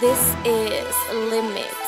This is Limit.